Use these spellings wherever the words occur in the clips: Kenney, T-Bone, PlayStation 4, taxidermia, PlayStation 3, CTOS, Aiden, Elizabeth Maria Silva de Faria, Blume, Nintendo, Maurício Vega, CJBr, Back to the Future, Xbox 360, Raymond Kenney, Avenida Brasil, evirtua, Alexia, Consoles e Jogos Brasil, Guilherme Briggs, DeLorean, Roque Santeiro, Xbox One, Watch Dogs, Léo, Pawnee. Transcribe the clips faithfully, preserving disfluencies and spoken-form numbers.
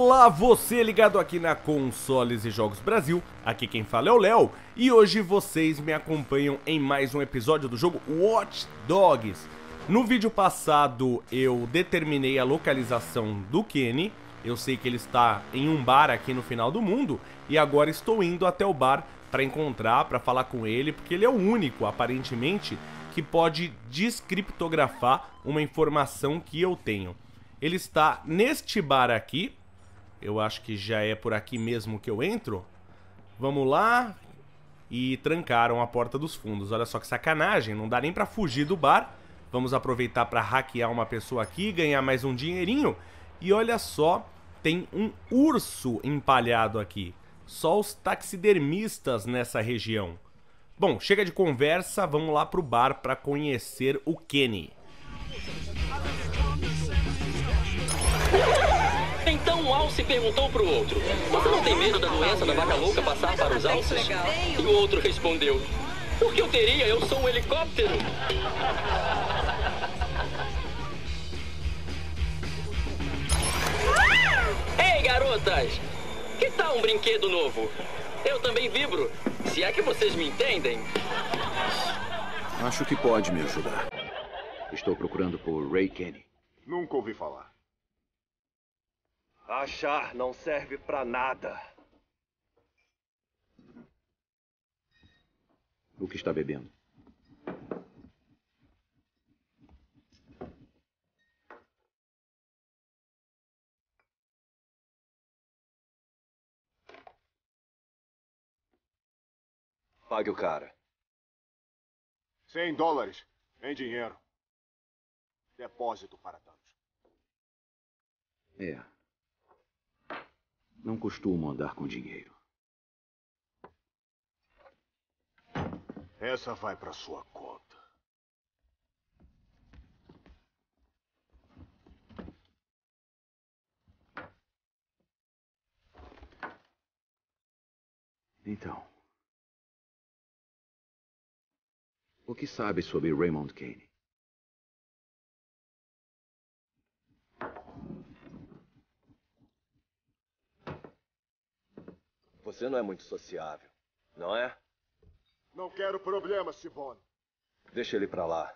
Olá, você ligado aqui na Consoles e Jogos Brasil, aqui quem fala é o Léo, e hoje vocês me acompanham em mais um episódio do jogo Watch Dogs. No vídeo passado eu determinei a localização do Kenney, eu sei que ele está em um bar aqui no final do mundo, e agora estou indo até o bar para encontrar, para falar com ele, porque ele é o único, aparentemente, que pode descriptografar uma informação que eu tenho. Ele está neste bar aqui. Eu acho que já é por aqui mesmo que eu entro. Vamos lá. E trancaram a porta dos fundos. Olha só que sacanagem, não dá nem pra fugir do bar. Vamos aproveitar pra hackear uma pessoa aqui, ganhar mais um dinheirinho. E olha só, tem um urso empalhado aqui. Só os taxidermistas nessa região. Bom, chega de conversa, vamos lá pro bar pra conhecer o Kenney. Então um alce perguntou pro outro: você não tem medo da doença da vaca louca passar para os alces? E o outro respondeu: por que eu teria? Eu sou um helicóptero. Ei, garotas, que tal um brinquedo novo? Eu também vibro, se é que vocês me entendem. Acho que pode me ajudar. Estou procurando por Ray Kenney. Nunca ouvi falar. Achar não serve pra nada. O que está bebendo? Pague o cara. Cem dólares em dinheiro. Depósito para tantos. É. Não costumo andar com dinheiro. Essa vai para sua conta. Então, o que sabe sobre Raymond Kenney? Você não é muito sociável, não é? Não quero problema, T-Bone. Deixa ele pra lá.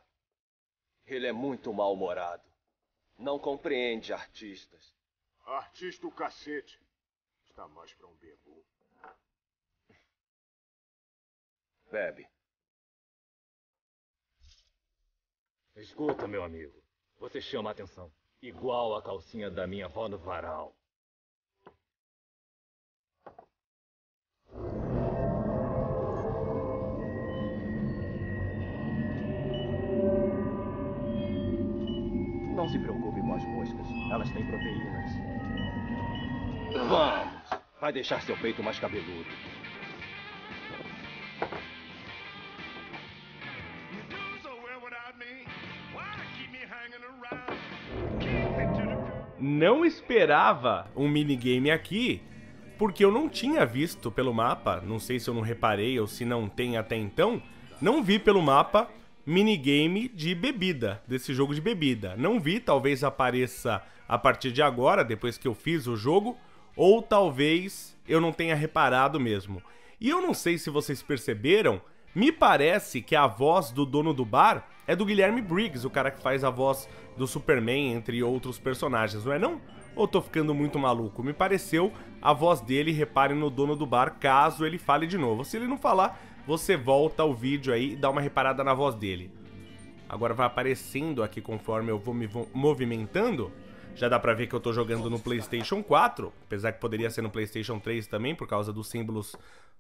Ele é muito mal-humorado. Não compreende artistas. Artista o cacete. Está mais pra um bebo. Bebe. Escuta, meu amigo. Você chama a atenção. Igual a calcinha da minha avó no varal. Não se preocupe com as moscas, elas têm proteínas. Vamos! Vai deixar seu peito mais cabeludo. Não esperava um minigame aqui, porque eu não tinha visto pelo mapa, não sei se eu não reparei ou se não tem até então, não vi pelo mapa minigame de bebida, desse jogo de bebida. Não vi, talvez apareça a partir de agora, depois que eu fiz o jogo, ou talvez eu não tenha reparado mesmo. E eu não sei se vocês perceberam, me parece que a voz do dono do bar é do Guilherme Briggs, o cara que faz a voz do Superman, entre outros personagens, não é não? Ou tô ficando muito maluco? Me pareceu a voz dele, reparem no dono do bar, caso ele fale de novo. Se ele não falar, você volta ao vídeo aí e dá uma reparada na voz dele. Agora vai aparecendo aqui conforme eu vou me movimentando. Já dá pra ver que eu tô jogando no PlayStation quatro, apesar que poderia ser no PlayStation três também, por causa dos símbolos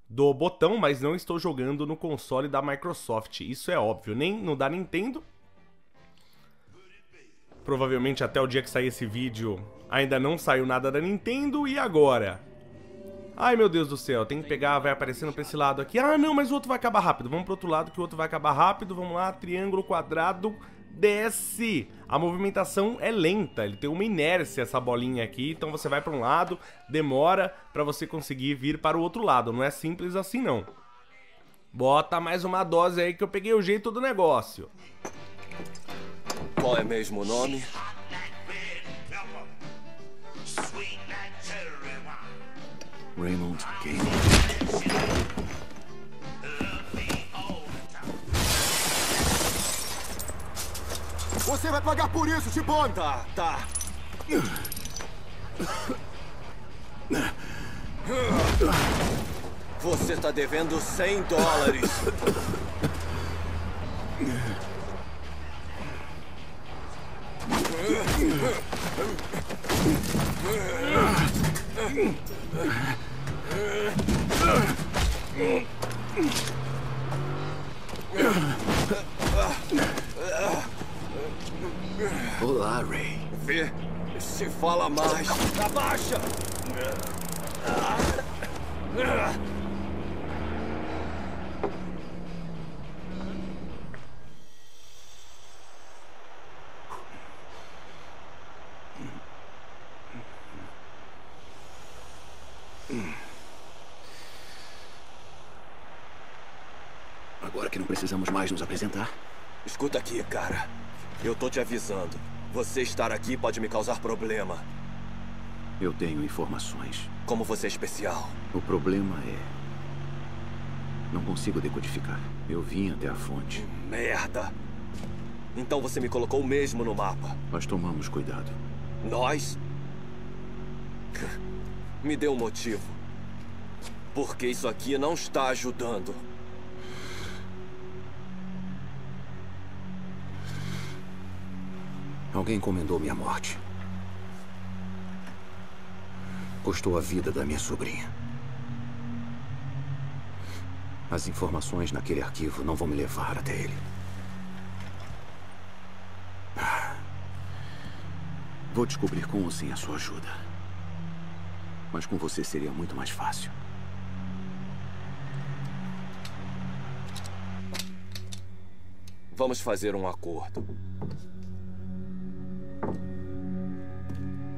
do botão, mas não estou jogando no console da Microsoft, isso é óbvio, nem no da Nintendo. Provavelmente até o dia que sair esse vídeo ainda não saiu nada da Nintendo, e agora? Ai meu Deus do céu, tem que pegar, vai aparecendo pra esse lado aqui. Ah não, mas o outro vai acabar rápido, vamos pro outro lado que o outro vai acabar rápido. Vamos lá, triângulo, quadrado, desce. A movimentação é lenta, ele tem uma inércia essa bolinha aqui. Então você vai pra um lado, demora pra você conseguir vir para o outro lado, não é simples assim não. Bota mais uma dose aí que eu peguei o jeito do negócio. Qual é mesmo o nome? Raymond Gaines. Você vai pagar por isso, T-Bone! Tá, tá. Você tá devendo cem dólares. Olá, Ray. Vê, se fala mais. Abaixa! Agora que não precisamos mais nos apresentar. Escuta aqui, cara. Eu tô te avisando. Você estar aqui pode me causar problema. Eu tenho informações. Como você é especial. O problema é... não consigo decodificar. Eu vim até a fonte. Merda! Então você me colocou mesmo no mapa. Nós tomamos cuidado. Nós? Me dê um motivo. Porque isso aqui não está ajudando. Alguém encomendou minha morte. Custou a vida da minha sobrinha. As informações naquele arquivo não vão me levar até ele. Vou descobrir com ou sem a sua ajuda. Mas com você seria muito mais fácil. Vamos fazer um acordo.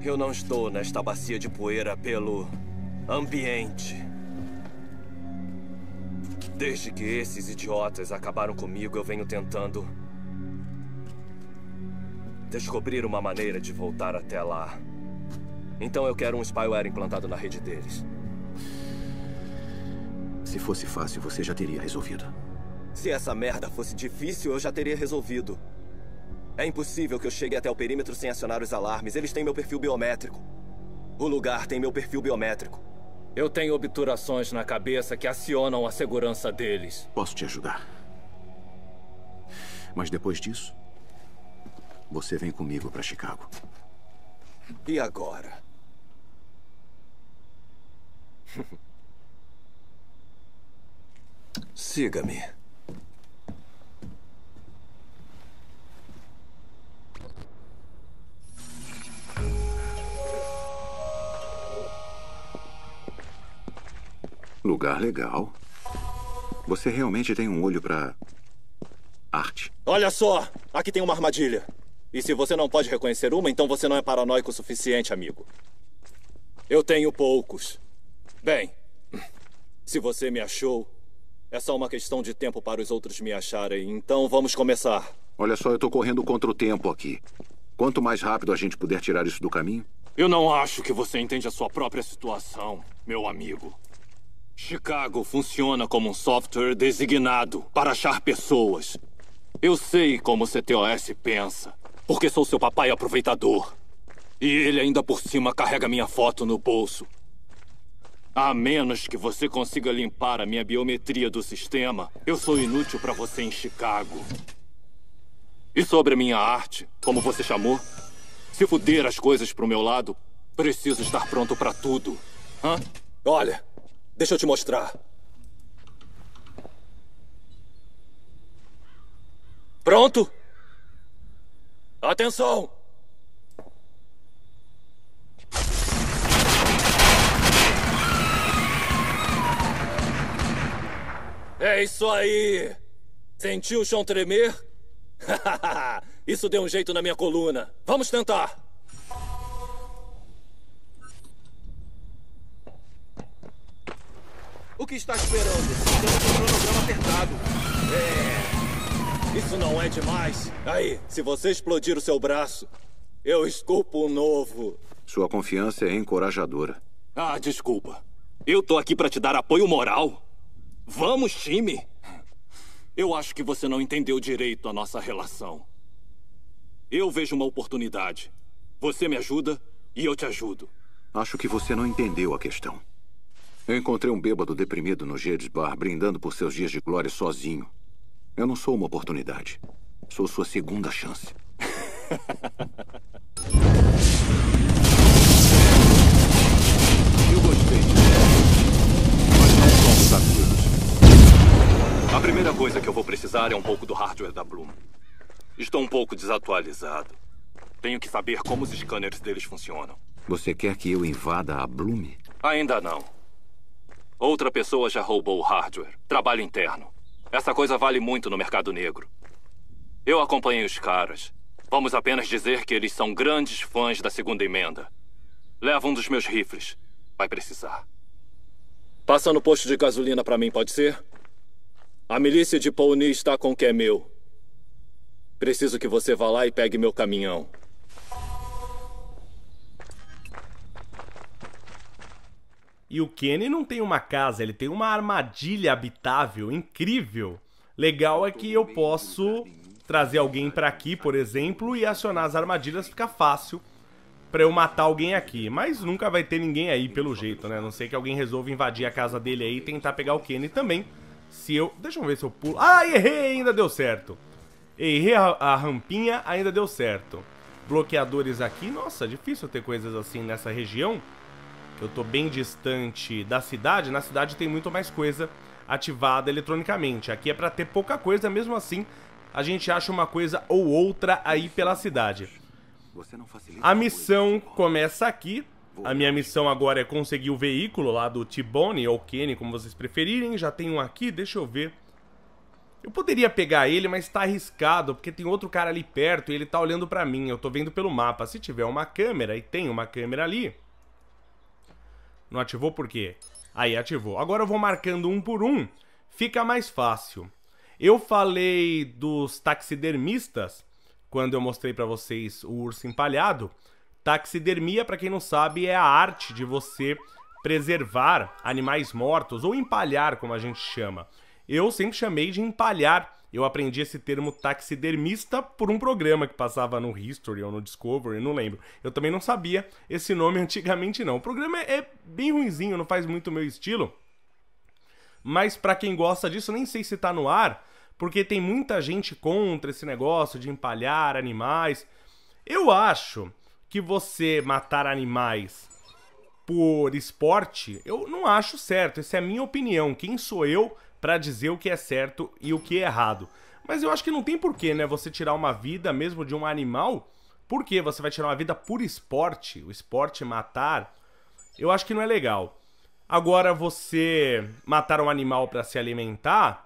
Eu não estou nesta bacia de poeira pelo ambiente. Desde que esses idiotas acabaram comigo, eu venho tentando descobrir uma maneira de voltar até lá. Então eu quero um spyware implantado na rede deles. Se fosse fácil, você já teria resolvido. Se essa merda fosse difícil, eu já teria resolvido. É impossível que eu chegue até o perímetro sem acionar os alarmes. Eles têm meu perfil biométrico. O lugar tem meu perfil biométrico. Eu tenho obturações na cabeça que acionam a segurança deles. Posso te ajudar. Mas depois disso, você vem comigo para Chicago. E agora? Siga-me. Lugar legal. Você realmente tem um olho pra... arte. Olha só! Aqui tem uma armadilha. E se você não pode reconhecer uma, então você não é paranoico o suficiente, amigo. Eu tenho poucos. Bem, se você me achou, é só uma questão de tempo para os outros me acharem. Então vamos começar. Olha só, eu tô correndo contra o tempo aqui. Quanto mais rápido a gente puder tirar isso do caminho... Eu não acho que você entende a sua própria situação, meu amigo. Chicago funciona como um software designado para achar pessoas. Eu sei como o C T O S pensa, porque sou seu papai aproveitador. E ele ainda por cima carrega minha foto no bolso. A menos que você consiga limpar a minha biometria do sistema, eu sou inútil para você em Chicago. E sobre a minha arte, como você chamou? Se fuder as coisas pro meu lado, preciso estar pronto para tudo. Hã? Olha... deixa eu te mostrar. Pronto? Atenção! É isso aí! Sentiu o chão tremer? Isso deu um jeito na minha coluna. Vamos tentar! O que está esperando? Estamos com o cronograma apertado. É... isso não é demais? Aí, se você explodir o seu braço, eu esculpo um novo. Sua confiança é encorajadora. Ah, desculpa. Eu tô aqui pra te dar apoio moral. Vamos, time! Eu acho que você não entendeu direito a nossa relação. Eu vejo uma oportunidade. Você me ajuda e eu te ajudo. Acho que você não entendeu a questão. Eu encontrei um bêbado deprimido no Gades Bar, brindando por seus dias de glória sozinho. Eu não sou uma oportunidade. Sou sua segunda chance. Eu gostei de você, mas não somos amigos. A primeira coisa que eu vou precisar é um pouco do hardware da Blume. Estou um pouco desatualizado. Tenho que saber como os scanners deles funcionam. Você quer que eu invada a Blume? Ainda não. Outra pessoa já roubou o hardware. Trabalho interno. Essa coisa vale muito no mercado negro. Eu acompanhei os caras. Vamos apenas dizer que eles são grandes fãs da segunda emenda. Leva um dos meus rifles. Vai precisar. Passa no posto de gasolina pra mim, pode ser? A milícia de Pawnee está com o que é meu. Preciso que você vá lá e pegue meu caminhão. E o Kenney não tem uma casa, ele tem uma armadilha habitável incrível. Legal é que eu posso trazer alguém pra aqui, por exemplo, e acionar as armadilhas, fica fácil pra eu matar alguém aqui. Mas nunca vai ter ninguém aí, pelo jeito, né? A não ser que alguém resolva invadir a casa dele aí e tentar pegar o Kenney também. Se eu... Deixa eu ver se eu pulo... Ah, errei! Ainda deu certo. Errei a, a rampinha, ainda deu certo. Bloqueadores aqui... Nossa, difícil ter coisas assim nessa região. Eu tô bem distante da cidade. Na cidade tem muito mais coisa ativada eletronicamente. Aqui é pra ter pouca coisa, mesmo assim... A gente acha uma coisa ou outra aí pela cidade. A missão começa aqui. A minha missão agora é conseguir o veículo lá do T-Bone ou Kenney, como vocês preferirem. Já tem um aqui, deixa eu ver. Eu poderia pegar ele, mas tá arriscado, porque tem outro cara ali perto e ele tá olhando pra mim. Eu tô vendo pelo mapa. Se tiver uma câmera, e tem uma câmera ali... Não ativou por quê? Aí, ativou. Agora eu vou marcando um por um. Fica mais fácil. Eu falei dos taxidermistas, quando eu mostrei pra vocês o urso empalhado. Taxidermia, pra quem não sabe, é a arte de você preservar animais mortos, ou empalhar, como a gente chama. Eu sempre chamei de empalhar. Eu aprendi esse termo taxidermista por um programa que passava no History ou no Discovery, não lembro. Eu também não sabia esse nome antigamente, não. O programa é bem ruinzinho, não faz muito o meu estilo. Mas pra quem gosta disso, nem sei se tá no ar, porque tem muita gente contra esse negócio de empalhar animais. Eu acho que você matar animais por esporte, eu não acho certo. Essa é a minha opinião. Quem sou eu pra dizer o que é certo e o que é errado? Mas eu acho que não tem porquê, né? Você tirar uma vida mesmo de um animal. Por quê? Você vai tirar uma vida por esporte? O esporte matar? Eu acho que não é legal. Agora, você matar um animal para se alimentar,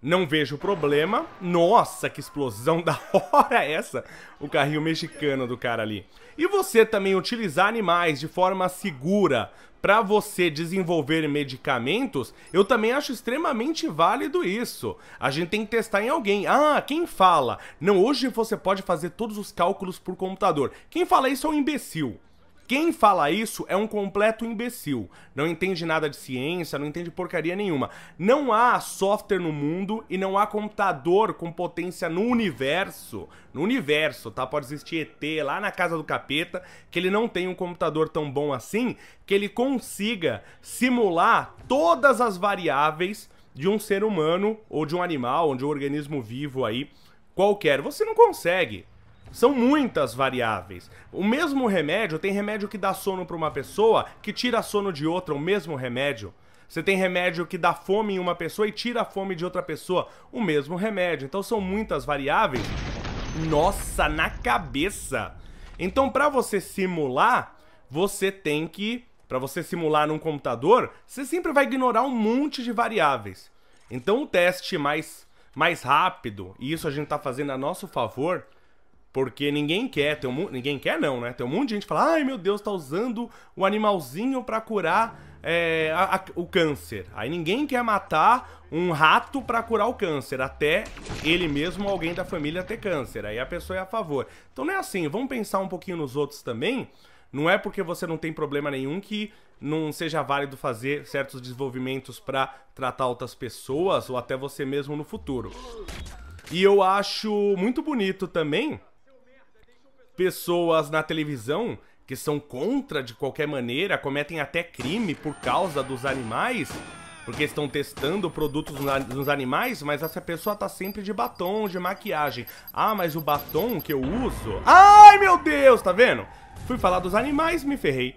não vejo problema. Nossa, que explosão da hora essa! O carrinho mexicano do cara ali. E você também utilizar animais de forma segura para você desenvolver medicamentos, eu também acho extremamente válido isso. A gente tem que testar em alguém. Ah, quem fala? Não, hoje você pode fazer todos os cálculos por computador. Quem fala isso é um imbecil. Quem fala isso é um completo imbecil, não entende nada de ciência, não entende porcaria nenhuma. Não há software no mundo e não há computador com potência no universo, no universo, tá? Pode existir E T lá na casa do capeta, que ele não tem um computador tão bom assim, que ele consiga simular todas as variáveis de um ser humano, ou de um animal, ou de um organismo vivo aí, qualquer. Você não consegue. São muitas variáveis. O mesmo remédio, tem remédio que dá sono para uma pessoa, que tira sono de outra, o mesmo remédio. Você tem remédio que dá fome em uma pessoa e tira a fome de outra pessoa, o mesmo remédio. Então são muitas variáveis. Nossa, na cabeça! Então para você simular, você tem que... Para você simular num computador, você sempre vai ignorar um monte de variáveis. Então o teste mais, mais rápido, e isso a gente tá fazendo a nosso favor... Porque ninguém quer, tem um, ninguém quer não, né? Tem um monte de gente que fala, ai meu Deus, tá usando o animalzinho pra curar é, a, a, o câncer. Aí ninguém quer matar um rato pra curar o câncer, até ele mesmo ou alguém da família ter câncer. Aí a pessoa é a favor. Então não é assim, vamos pensar um pouquinho nos outros também. Não é porque você não tem problema nenhum que não seja válido fazer certos desenvolvimentos para tratar outras pessoas ou até você mesmo no futuro. E eu acho muito bonito também pessoas na televisão que são contra de qualquer maneira, cometem até crime por causa dos animais, porque estão testando produtos nos animais, mas essa pessoa tá sempre de batom, de maquiagem. Ah, mas o batom que eu uso... Ai, meu Deus, tá vendo? Fui falar dos animais, me ferrei.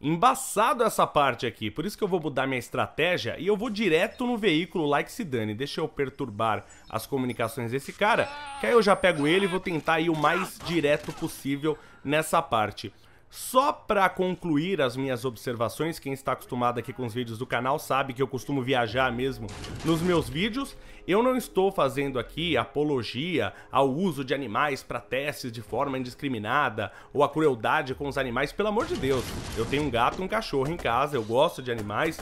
Embaçado essa parte aqui, por isso que eu vou mudar minha estratégia e eu vou direto no veículo lá que se dane. Deixa eu perturbar as comunicações desse cara, que aí eu já pego ele e vou tentar ir o mais direto possível nessa parte. Só pra concluir as minhas observações, quem está acostumado aqui com os vídeos do canal sabe que eu costumo viajar mesmo nos meus vídeos. Eu não estou fazendo aqui apologia ao uso de animais para testes de forma indiscriminada ou a crueldade com os animais, pelo amor de Deus. Eu tenho um gato e um cachorro em casa, eu gosto de animais,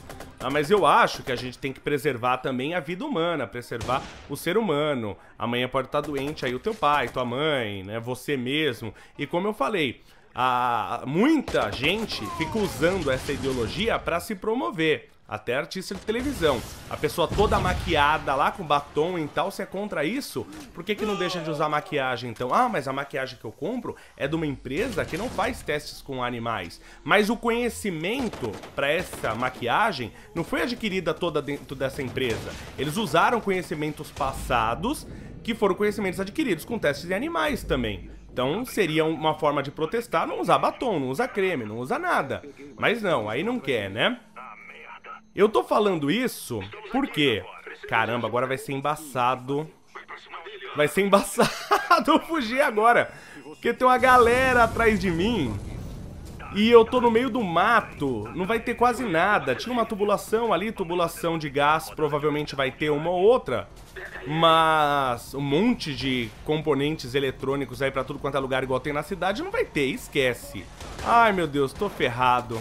mas eu acho que a gente tem que preservar também a vida humana, preservar o ser humano. Amanhã pode estar doente aí o teu pai, tua mãe, né, você mesmo. E como eu falei, a... muita gente fica usando essa ideologia para se promover. Até artista de televisão. A pessoa toda maquiada lá com batom e tal, se é contra isso, por que que não deixa de usar maquiagem então? Ah, mas a maquiagem que eu compro é de uma empresa que não faz testes com animais. Mas o conhecimento para essa maquiagem não foi adquirida toda dentro dessa empresa. Eles usaram conhecimentos passados, que foram conhecimentos adquiridos com testes de animais também. Então seria uma forma de protestar, não usar batom, não usar creme, não usar nada. Mas não, aí não quer, né? Eu tô falando isso porque... Caramba, agora vai ser embaçado. Vai ser embaçado eu fugir agora. Porque tem uma galera atrás de mim. E eu tô no meio do mato. Não vai ter quase nada. Tinha uma tubulação ali, tubulação de gás. Provavelmente vai ter uma ou outra. Mas um monte de componentes eletrônicos aí pra tudo quanto é lugar igual tem na cidade. Não vai ter, esquece. Ai, meu Deus, tô ferrado.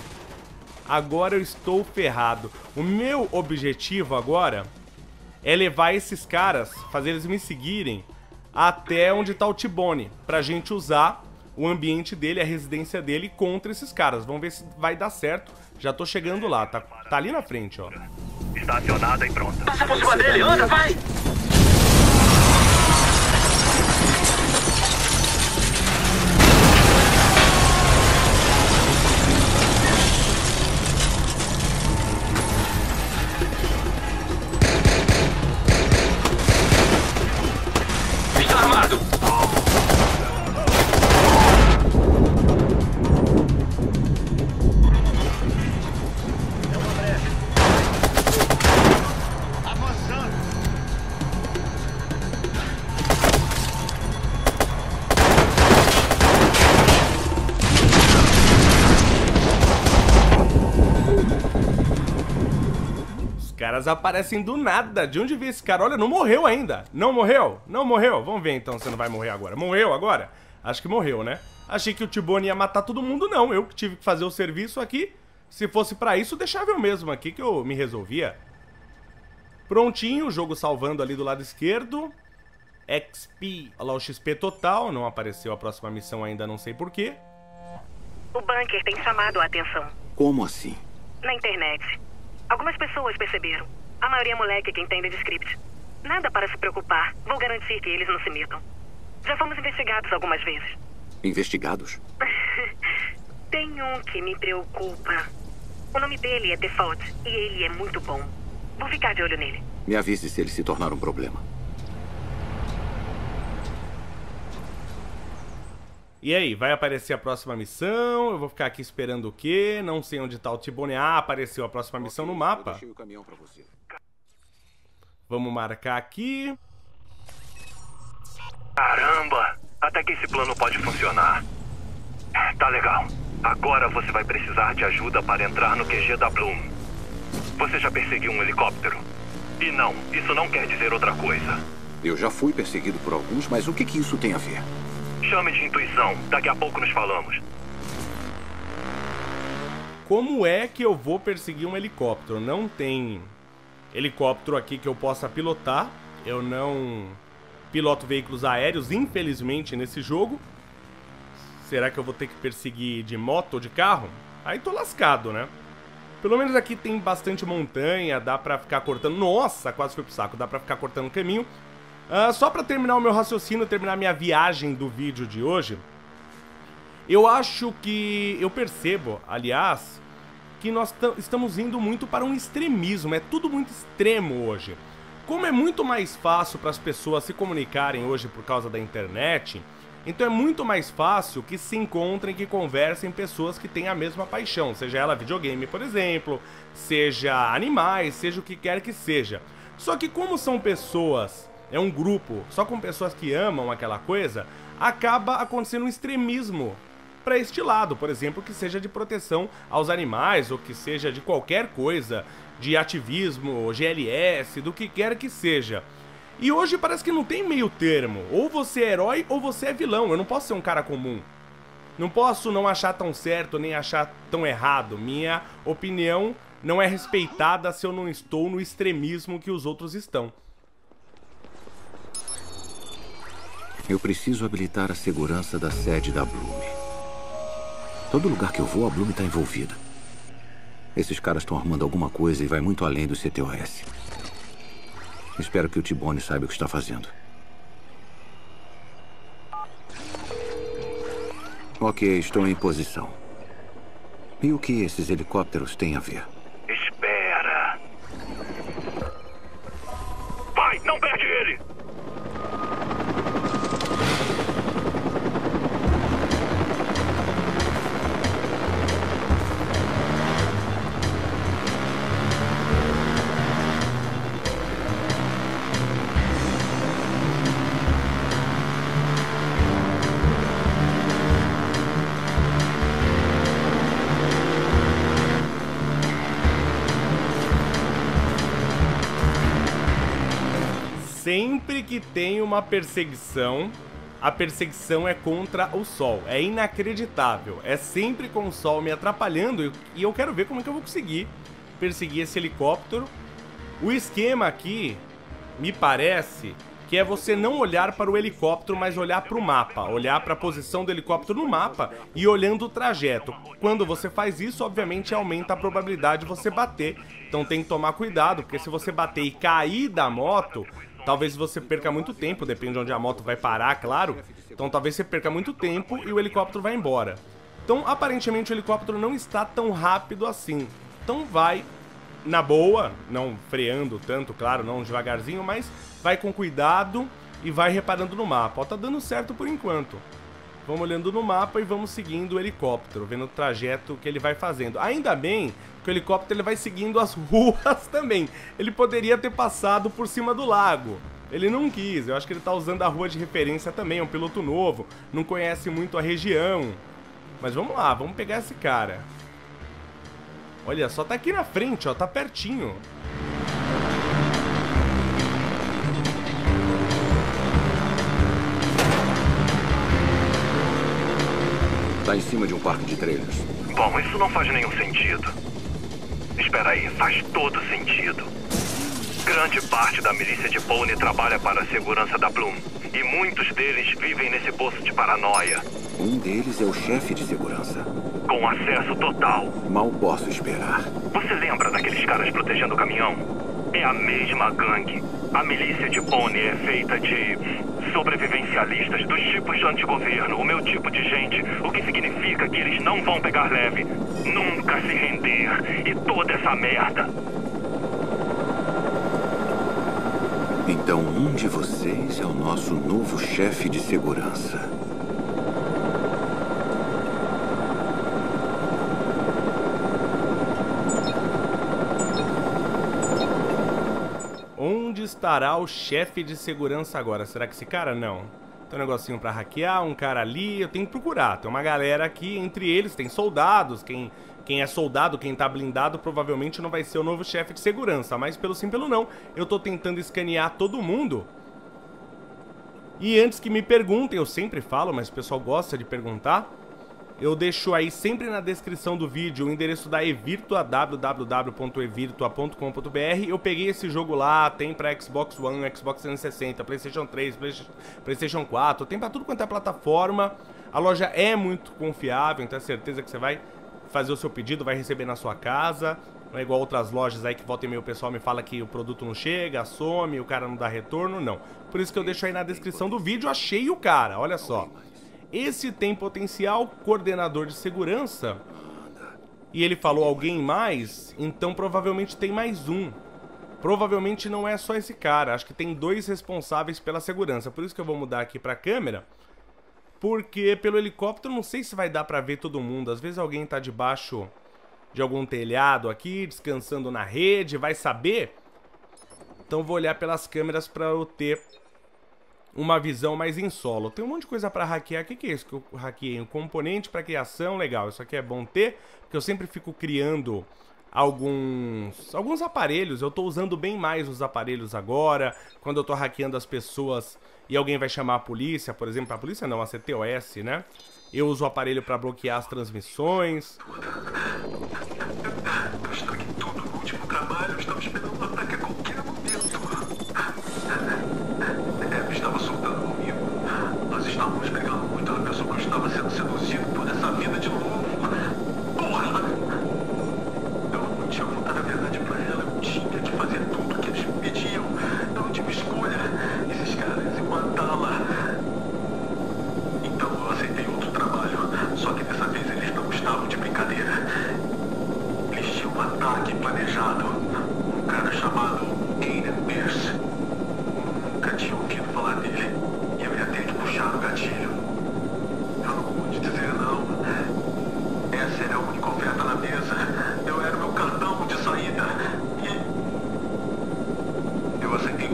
Agora eu estou ferrado. O meu objetivo agora é levar esses caras, fazer eles me seguirem até onde está o T-Bone, pra gente usar o ambiente dele, a residência dele contra esses caras. Vamos ver se vai dar certo. Já tô chegando lá, tá, tá ali na frente, ó. Estacionada e pronta. Passa por cima dele, anda, vai! Aparecem do nada, de onde vi esse cara? Olha, não morreu ainda, não morreu, não morreu. Vamos ver então se não vai morrer agora. Morreu agora? Acho que morreu, né? Achei que o T-Bone ia matar todo mundo, não. Eu que tive que fazer o serviço aqui. Se fosse pra isso, deixava eu mesmo aqui que eu me resolvia. Prontinho, o jogo salvando ali do lado esquerdo. X P, olha lá o X P total. Não apareceu a próxima missão ainda, não sei porquê. O bunker tem chamado a atenção. Como assim? Na internet. Algumas pessoas perceberam. A maioria é moleque que entende de script. Nada para se preocupar. Vou garantir que eles não se metam. Já fomos investigados algumas vezes. Investigados? Tem um que me preocupa. O nome dele é Default e ele é muito bom. Vou ficar de olho nele. Me avise se ele se tornar um problema. E aí, vai aparecer a próxima missão? Eu vou ficar aqui esperando o quê? Não sei onde tá o T-Bone. Ah, apareceu a próxima missão no mapa. Vamos marcar aqui. Caramba! Até que esse plano pode funcionar. Tá legal. Agora você vai precisar de ajuda para entrar no Q G da Blume. Você já perseguiu um helicóptero? E não, isso não quer dizer outra coisa. Eu já fui perseguido por alguns, mas o que que isso tem a ver? Chame de intuição, daqui a pouco nos falamos. Como é que eu vou perseguir um helicóptero? Não tem helicóptero aqui que eu possa pilotar. Eu não piloto veículos aéreos, infelizmente, nesse jogo. Será que eu vou ter que perseguir de moto ou de carro? Aí tô lascado, né? Pelo menos aqui tem bastante montanha, dá pra ficar cortando... Nossa, quase fui pro saco, dá pra ficar cortando o caminho. Uh, só pra terminar o meu raciocínio, terminar minha viagem do vídeo de hoje... Eu acho que... Eu percebo, aliás, que nós estamos indo muito para um extremismo. É tudo muito extremo hoje. Como é muito mais fácil para as pessoas se comunicarem hoje por causa da internet, então é muito mais fácil que se encontrem, que conversem pessoas que têm a mesma paixão, seja ela videogame, por exemplo, seja animais, seja o que quer que seja. Só que como são pessoas, é um grupo, só com pessoas que amam aquela coisa, acaba acontecendo um extremismo para este lado, por exemplo, que seja de proteção aos animais, ou que seja de qualquer coisa, de ativismo, G L S, do que quer que seja. E hoje parece que não tem meio termo, ou você é herói ou você é vilão, eu não posso ser um cara comum. Não posso não achar tão certo, nem achar tão errado, minha opinião não é respeitada se eu não estou no extremismo que os outros estão. Eu preciso habilitar a segurança da sede da Blume. Todo lugar que eu vou, a Blume está envolvida. Esses caras estão armando alguma coisa e vai muito além do C T O S. Espero que o T-Bone saiba o que está fazendo. Ok, estou em posição. E o que esses helicópteros têm a ver? Espera. Vai, não perde ele! Sempre que tem uma perseguição, a perseguição é contra o sol. É inacreditável. É sempre com o sol me atrapalhando e eu quero ver como é que eu vou conseguir perseguir esse helicóptero. O esquema aqui, me parece, que é você não olhar para o helicóptero, mas olhar para o mapa. Olhar para a posição do helicóptero no mapa e olhando o trajeto. Quando você faz isso, obviamente aumenta a probabilidade de você bater. Então tem que tomar cuidado, porque se você bater e cair da moto... Talvez você perca muito tempo, depende de onde a moto vai parar, claro. Então talvez você perca muito tempo e o helicóptero vai embora. Então aparentemente o helicóptero não está tão rápido assim. Então vai na boa, não freando tanto, claro, não devagarzinho, mas vai com cuidado e vai reparando no mapa. Ó, tá dando certo por enquanto. Vamos olhando no mapa e vamos seguindo o helicóptero, vendo o trajeto que ele vai fazendo. Ainda bem que o helicóptero ele vai seguindo as ruas também. Ele poderia ter passado por cima do lago. Ele não quis, eu acho que ele tá usando a rua de referência também, é um piloto novo, não conhece muito a região. Mas vamos lá, vamos pegar esse cara. Olha só, tá aqui na frente, ó, tá pertinho. Tá em cima de um parque de trailers. Bom, isso não faz nenhum sentido. Espera aí, faz todo sentido. Grande parte da milícia de Pawnee trabalha para a segurança da Blume. E muitos deles vivem nesse poço de paranoia. Um deles é o chefe de segurança. Com acesso total. Mal posso esperar. Você lembra daqueles caras protegendo o caminhão? É a mesma gangue. A milícia de Pawnee é feita de sobrevivencialistas dos tipos de antigoverno, o meu tipo de gente, o que significa que eles não vão pegar leve, nunca se render, e toda essa merda. Então um de vocês é o nosso novo chefe de segurança. Onde estará o chefe de segurança agora? Será que esse cara? Não. Tem um negocinho pra hackear, um cara ali, eu tenho que procurar. Tem uma galera aqui, entre eles tem soldados, quem, quem é soldado, quem tá blindado, provavelmente não vai ser o novo chefe de segurança. Mas pelo sim, pelo não, eu tô tentando escanear todo mundo. E antes que me perguntem, eu sempre falo, mas o pessoal gosta de perguntar, eu deixo aí sempre na descrição do vídeo o endereço da Evirtua, w w w ponto evirtua ponto com ponto b r. Eu peguei esse jogo lá, tem pra Xbox One, Xbox trezentos e sessenta, PlayStation três, PlayStation quatro, tem pra tudo quanto é plataforma. A loja é muito confiável, então é certeza que você vai fazer o seu pedido, vai receber na sua casa. Não é igual outras lojas aí que volta e meia o pessoal me fala que o produto não chega, some, o cara não dá retorno, não. Por isso que eu deixo aí na descrição do vídeo, achei o cara, olha só. Esse tem potencial coordenador de segurança. E ele falou alguém mais, então provavelmente tem mais um. Provavelmente não é só esse cara, acho que tem dois responsáveis pela segurança. Por isso que eu vou mudar aqui pra câmera. Porque pelo helicóptero não sei se vai dar pra ver todo mundo. Às vezes alguém tá debaixo de algum telhado aqui, descansando na rede, vai saber? Então vou olhar pelas câmeras pra eu ter uma visão mais em solo. Tem um monte de coisa pra hackear. O que que é isso que eu hackeei? Um componente pra criação, legal. Isso aqui é bom ter, porque eu sempre fico criando alguns, alguns aparelhos. Eu tô usando bem mais os aparelhos agora. Quando eu tô hackeando as pessoas e alguém vai chamar a polícia, por exemplo, a polícia não, a C T O S, né? Eu uso o aparelho para bloquear as transmissões. Eu estou aqui todo no último trabalho, eu estava esperando um ataque a qualquer momento. Ela estava soltando comigo. Nós estávamos pegando muito, ela pensou que eu estava sendo seduzido por essa vida de novo. Porra! Eu não tinha contado a verdade para ela, eu tinha que fazer tudo o que eles me pediam. Eu não tive escolha. Esses caras iam matá-la. Então eu aceitei outro trabalho, só que dessa vez eles não estavam de brincadeira. Eles tinham um ataque planejado. Um cara chamado Aiden. Nunca tinha ouvido falar dele. E eu ia ter que puxar o gatilho. Eu não pude dizer não. Essa era a única oferta na mesa. Eu era o meu cartão de saída. E eu aceitei.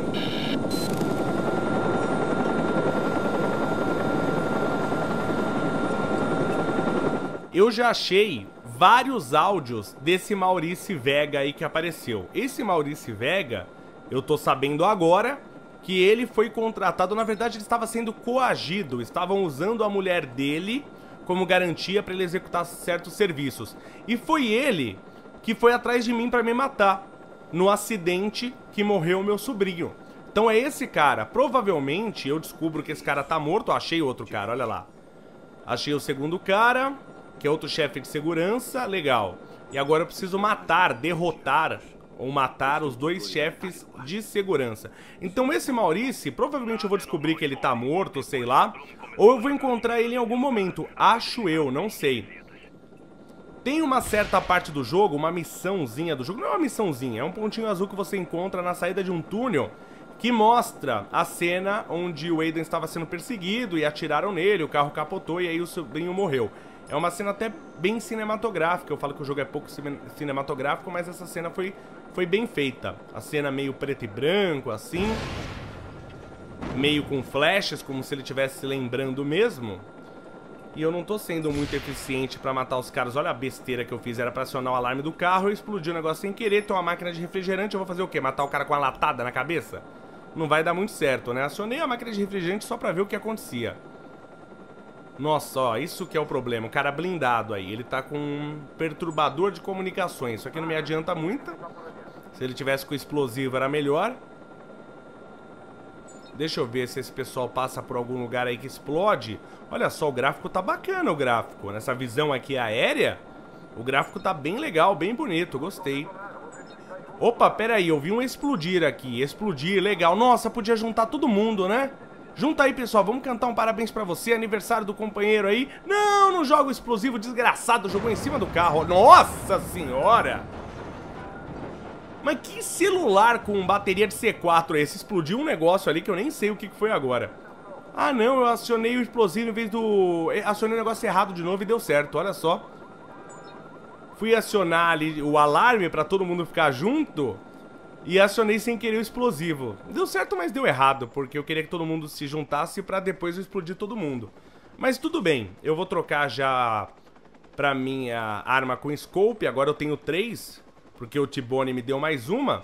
Eu já achei vários áudios desse Maurício Vega aí que apareceu. Esse Maurício Vega, eu tô sabendo agora que ele foi contratado, na verdade ele estava sendo coagido, estavam usando a mulher dele como garantia para ele executar certos serviços. E foi ele que foi atrás de mim para me matar no acidente que morreu o meu sobrinho. Então é esse cara, provavelmente eu descubro que esse cara tá morto, eu achei outro cara, olha lá. Achei o segundo cara, que é outro chefe de segurança, legal. E agora eu preciso matar, derrotar ou matar os dois chefes de segurança. Então esse Maurício, provavelmente eu vou descobrir que ele tá morto, sei lá, ou eu vou encontrar ele em algum momento, acho eu, não sei. Tem uma certa parte do jogo, uma missãozinha do jogo, não é uma missãozinha, é um pontinho azul que você encontra na saída de um túnel, que mostra a cena onde o Aiden estava sendo perseguido e atiraram nele, o carro capotou e aí o sobrinho morreu. É uma cena até bem cinematográfica, eu falo que o jogo é pouco cinematográfico, mas essa cena foi, foi bem feita. A cena meio preto e branco, assim, meio com flashes, como se ele estivesse se lembrando mesmo. E eu não tô sendo muito eficiente pra matar os caras, olha a besteira que eu fiz, era pra acionar o alarme do carro, eu explodi o negócio sem querer, tem uma máquina de refrigerante, eu vou fazer o quê? Matar o cara com uma latada na cabeça? Não vai dar muito certo, né? Acionei a máquina de refrigerante só pra ver o que acontecia. Nossa, ó, isso que é o problema, o cara blindado aí, ele tá com um perturbador de comunicações, isso aqui não me adianta muito. Se ele tivesse com explosivo era melhor. Deixa eu ver se esse pessoal passa por algum lugar aí que explode. Olha só, o gráfico tá bacana, o gráfico, nessa visão aqui aérea, o gráfico tá bem legal, bem bonito, gostei. Opa, pera aí, eu vi um explodir aqui, explodir, legal, nossa, podia juntar todo mundo, né? Junta aí, pessoal, vamos cantar um parabéns pra você, aniversário do companheiro aí. Não, não joga o explosivo, desgraçado, jogou em cima do carro. Nossa senhora! Mas que celular com bateria de C quatro é esse? Explodiu um negócio ali que eu nem sei o que foi agora. Ah não, eu acionei o explosivo em vez do... Acionei o negócio errado de novo e deu certo, olha só. Fui acionar ali o alarme pra todo mundo ficar junto. E acionei sem querer o explosivo. Deu certo, mas deu errado, porque eu queria que todo mundo se juntasse pra depois eu explodir todo mundo. Mas tudo bem, eu vou trocar já pra minha arma com scope. Agora eu tenho três, porque o T-Bone me deu mais uma.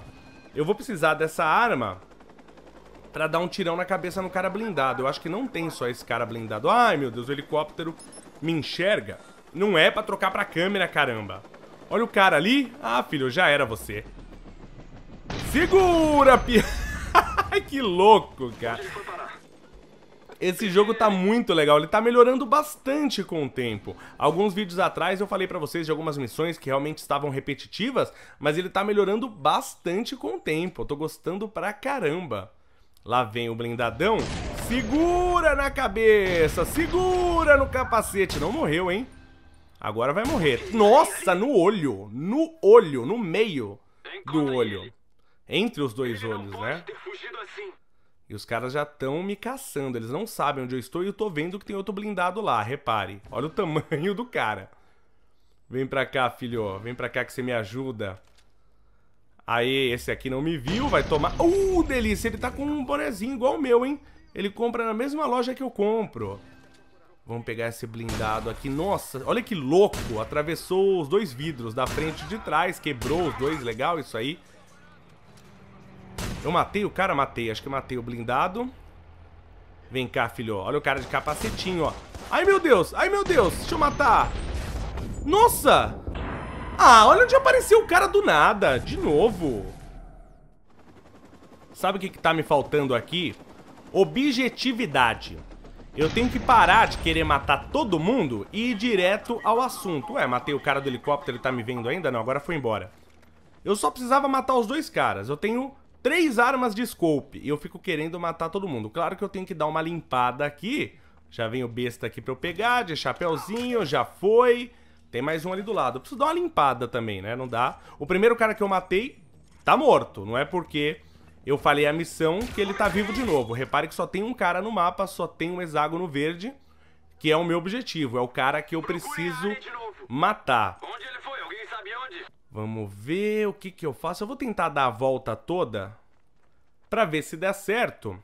Eu vou precisar dessa arma pra dar um tirão na cabeça no cara blindado. Eu acho que não tem só esse cara blindado. Ai meu Deus, o helicóptero me enxerga. Não é pra trocar pra câmera, caramba. Olha o cara ali. Ah filho, já era você. Segura, pi... Que louco, cara. Esse jogo tá muito legal, ele tá melhorando bastante com o tempo. Alguns vídeos atrás eu falei pra vocês de algumas missões que realmente estavam repetitivas, mas ele tá melhorando bastante com o tempo, eu tô gostando pra caramba. Lá vem o blindadão, segura na cabeça, segura no capacete, não morreu, hein? Agora vai morrer. Nossa, no olho, no olho, no meio do olho. Entre os dois olhos, né? E os caras já estão me caçando, eles não sabem onde eu estou e eu tô vendo que tem outro blindado lá, repare. Olha o tamanho do cara. Vem pra cá, filho, vem pra cá que você me ajuda. Aê, esse aqui não me viu, vai tomar... Uh, delícia, ele tá com um bonezinho igual o meu, hein? Ele compra na mesma loja que eu compro. Vamos pegar esse blindado aqui. Nossa, olha que louco. Atravessou os dois vidros da frente e de trás. Quebrou os dois. Legal isso aí. Eu matei o cara? Matei. Acho que eu matei o blindado. Vem cá, filho. Olha o cara de capacetinho, ó. Ai, meu Deus. Ai, meu Deus. Deixa eu matar. Nossa. Ah, olha onde apareceu o cara do nada. De novo. Sabe o que que tá me faltando aqui? Objetividade. Eu tenho que parar de querer matar todo mundo e ir direto ao assunto. Ué, matei o cara do helicóptero, ele tá me vendo ainda? Não, agora foi embora. Eu só precisava matar os dois caras. Eu tenho três armas de scope e eu fico querendo matar todo mundo. Claro que eu tenho que dar uma limpada aqui. Já vem o besta aqui pra eu pegar, de chapéuzinho, já foi. Tem mais um ali do lado. Eu preciso dar uma limpada também, né? Não dá. O primeiro cara que eu matei tá morto. Não é porque... eu falei a missão que ele tá vivo de novo. Repare que só tem um cara no mapa, só tem um hexágono verde, que é o meu objetivo. É o cara que eu preciso matar. Onde ele foi? Alguém sabe onde? Vamos ver o que que eu faço. Eu vou tentar dar a volta toda pra ver se der certo.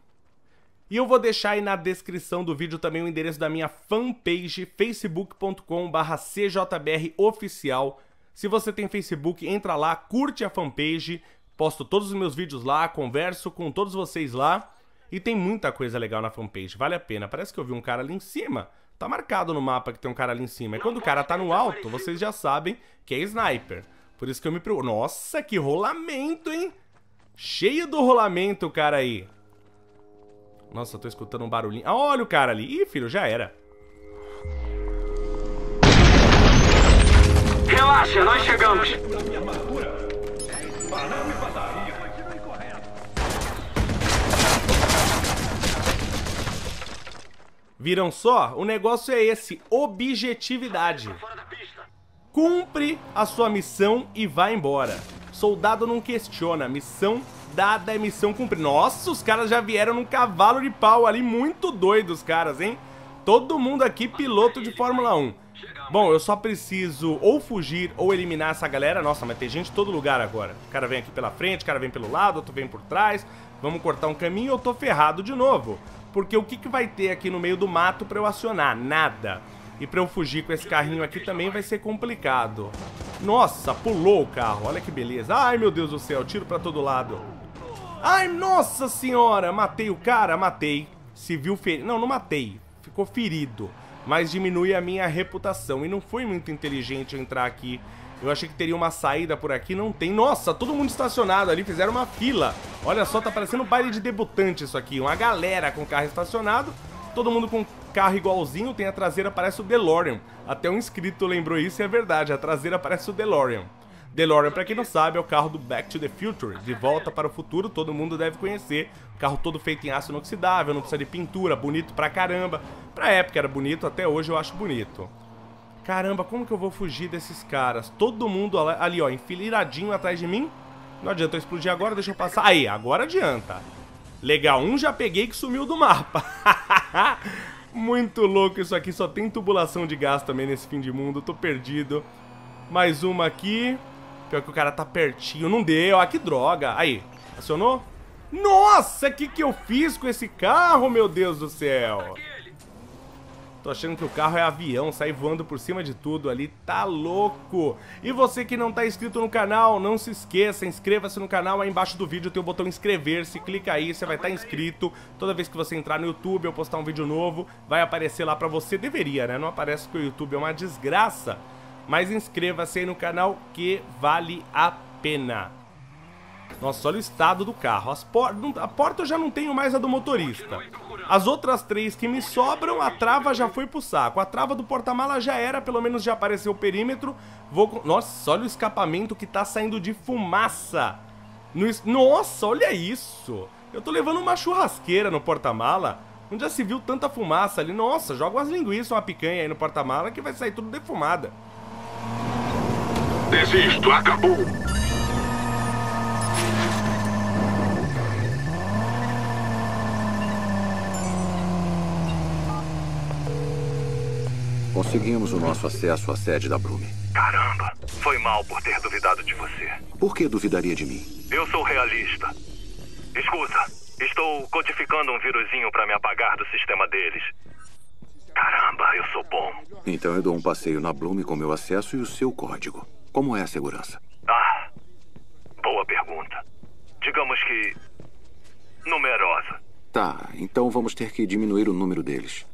E eu vou deixar aí na descrição do vídeo também o endereço da minha fanpage, facebook ponto com barra C J B R oficial. Se você tem Facebook, entra lá, curte a fanpage. Posto todos os meus vídeos lá, converso com todos vocês lá. E tem muita coisa legal na fanpage, vale a pena. Parece que eu vi um cara ali em cima. Tá marcado no mapa que tem um cara ali em cima. E quando o cara tá no alto, vocês já sabem que é sniper. Por isso que eu me preocupo. Nossa, que rolamento, hein? Cheio do rolamento o cara aí. Nossa, eu tô escutando um barulhinho. Ah, olha o cara ali. Ih, filho, já era. Relaxa, nós chegamos. Viram só? O negócio é esse, objetividade. Cumpre a sua missão e vai embora. Soldado não questiona, missão dada é missão cumprida. Nossa, os caras já vieram num cavalo de pau ali, muito doidos os caras, hein? Todo mundo aqui piloto de Fórmula um. Bom, eu só preciso ou fugir ou eliminar essa galera. Nossa, mas tem gente em todo lugar agora. O cara vem aqui pela frente, o cara vem pelo lado, outro vem por trás. Vamos cortar um caminho e eu tô ferrado de novo. Porque o que que vai ter aqui no meio do mato pra eu acionar? Nada. E pra eu fugir com esse carrinho aqui também vai ser complicado. Nossa, pulou o carro, olha que beleza. Ai, meu Deus do céu, tiro pra todo lado. Ai, nossa senhora, matei o cara, matei. Civil ferido, não, não matei, ficou ferido. Mas diminui a minha reputação. E não foi muito inteligente eu entrar aqui. Eu achei que teria uma saída por aqui, não tem. Nossa, todo mundo estacionado ali, fizeram uma fila. Olha só, tá parecendo um baile de debutante isso aqui. Uma galera com carro estacionado. Todo mundo com carro igualzinho. Tem a traseira, parece o DeLorean. Até um inscrito lembrou isso e é verdade. A traseira parece o DeLorean. DeLorean, pra quem não sabe, é o carro do Back to the Future. De Volta para o Futuro, todo mundo deve conhecer. Carro todo feito em aço inoxidável, não precisa de pintura, bonito pra caramba. Pra época era bonito, até hoje eu acho bonito. Caramba, como que eu vou fugir desses caras? Todo mundo ali, ó, enfileiradinho atrás de mim. Não adianta eu explodir agora, deixa eu passar. Aí, agora adianta. Legal, um já peguei que sumiu do mapa. Muito louco isso aqui, só tem tubulação de gás também nesse fim de mundo, tô perdido. Mais uma aqui. Pior que o cara tá pertinho, não deu, ah, que droga. Aí, acionou? Nossa, o que que eu fiz com esse carro, meu Deus do céu? Tô achando que o carro é avião, sai voando por cima de tudo ali, tá louco. E você que não tá inscrito no canal, não se esqueça, inscreva-se no canal. Aí embaixo do vídeo tem o botão inscrever-se, clica aí, você vai estar inscrito. Toda vez que você entrar no YouTube ou postar um vídeo novo, vai aparecer lá pra você, deveria, né? Não aparece porque o YouTube é uma desgraça. Mas inscreva-se aí no canal que vale a pena. Nossa, olha o estado do carro. As por... A porta eu já não tenho mais, a do motorista. As outras três que me sobram, a trava já foi pro saco. A trava do porta-mala já era, pelo menos já apareceu o perímetro. Vou... Nossa, olha o escapamento que tá saindo de fumaça. No... Nossa, olha isso. Eu tô levando uma churrasqueira no porta-mala. Onde já se viu tanta fumaça ali? Nossa, joga umas linguiças, uma picanha aí no porta-mala que vai sair tudo defumada. Desisto, acabou. Conseguimos o nosso acesso à sede da Blume. Caramba, foi mal por ter duvidado de você. Por que duvidaria de mim? Eu sou realista. Escuta, estou codificando um viruzinho para me apagar do sistema deles. Caramba, eu sou bom. Então eu dou um passeio na Blume com meu acesso e o seu código. Como é a segurança? Ah, boa pergunta. Digamos que... numerosa. Tá, então vamos ter que diminuir o número deles.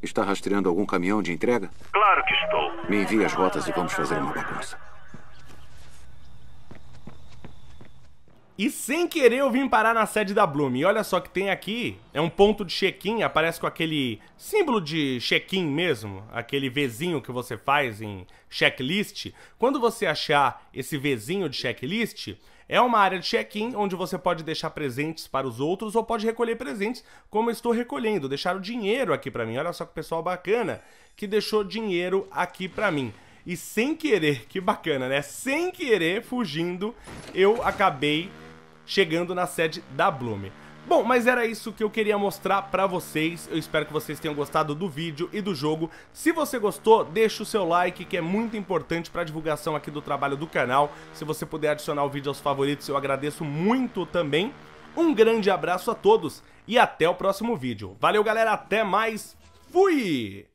Está rastreando algum caminhão de entrega? Claro que estou. Me envie as rotas e vamos fazer uma bagunça. E sem querer eu vim parar na sede da Blume. E olha só que tem aqui, é um ponto de check-in, aparece com aquele símbolo de check-in mesmo, aquele Vzinho que você faz em checklist. Quando você achar esse Vzinho de checklist, é uma área de check-in onde você pode deixar presentes para os outros ou pode recolher presentes, como eu estou recolhendo. Deixaram dinheiro aqui para mim. Olha só que pessoal bacana que deixou dinheiro aqui para mim. E sem querer, que bacana, né? Sem querer, fugindo, eu acabei chegando na sede da Blume. Bom, mas era isso que eu queria mostrar pra vocês. Eu espero que vocês tenham gostado do vídeo e do jogo. Se você gostou, deixa o seu like, que é muito importante pra divulgação aqui do trabalho do canal. Se você puder adicionar o vídeo aos favoritos, eu agradeço muito também. Um grande abraço a todos e até o próximo vídeo. Valeu, galera, até mais. Fui!